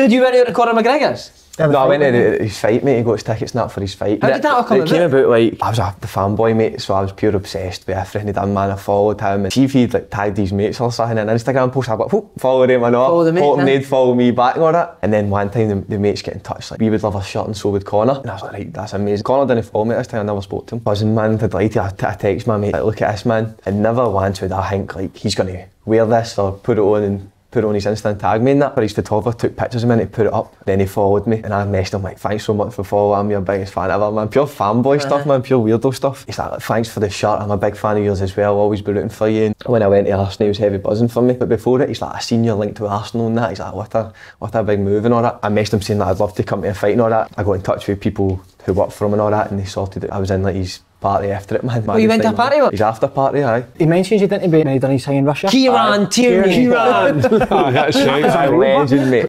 Did you any out of Conor McGregor's? No, I went to his fight, mate. He got his tickets and that for his fight. How did that all come about? It came about, like, I was the fanboy, mate, so I was pure obsessed with everything he done, man. I followed him, and see if he'd, like, tagged his mates or something in an Instagram post, I'd be like, whoop, follow them or not. Follow the mates, hoping they'd follow me back and all that. And then one time, the mates get in touch, like, we would love a shirt and so would Conor. And I was like, right, that's amazing. Conor didn't follow me this time, I never spoke to him. I was in, man, delighted. I text my mate, like, look at this, man. And never once would I think, like, he's going to wear this or put it on and put on his Insta and tag me in that. But his photographer took pictures of me and he put it up. Then he followed me and I messaged him like, thanks so much for following me, I'm your biggest fan ever, man. Pure fanboy stuff, man, pure weirdo stuff. He's like, thanks for the shirt, I'm a big fan of yours as well, I'll always be rooting for you. And when I went to Arsenal, he was heavy buzzing for me. But before it, he's like, I seen your link to Arsenal and that. He's like, what a big move and all that. I messaged him saying that I'd love to come to a fight and all that. I got in touch with people who worked for him and all that, and they sorted it. I was in like his party after it, man. Oh, you went to a party? His after party, aye. He mentions you didn't be made any sign in Russia. Kieran Tierney. Kieran! That's right. He's a legend, mate.